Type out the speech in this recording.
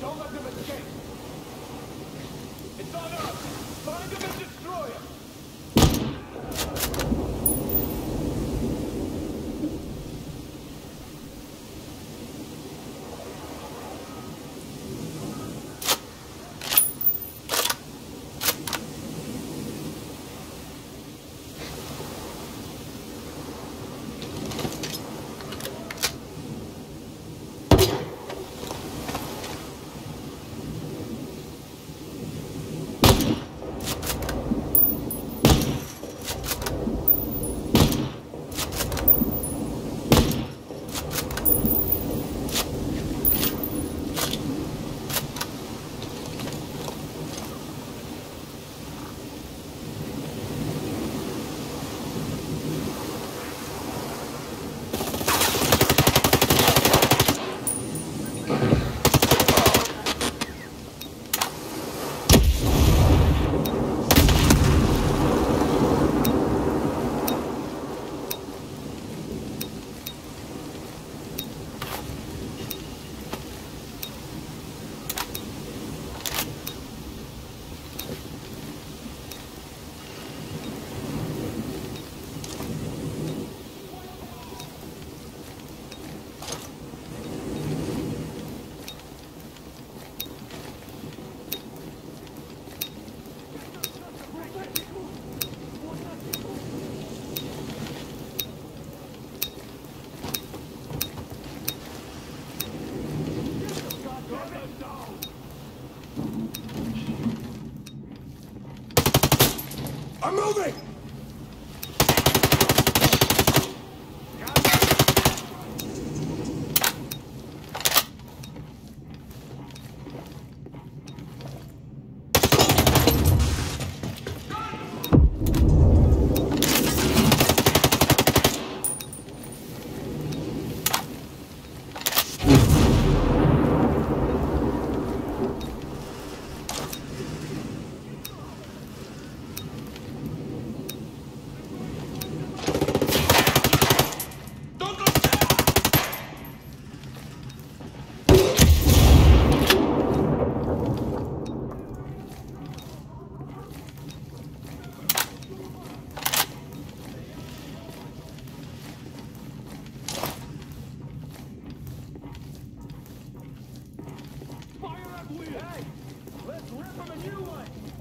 Don't let them I'm moving! Hey, let's rip him a new one!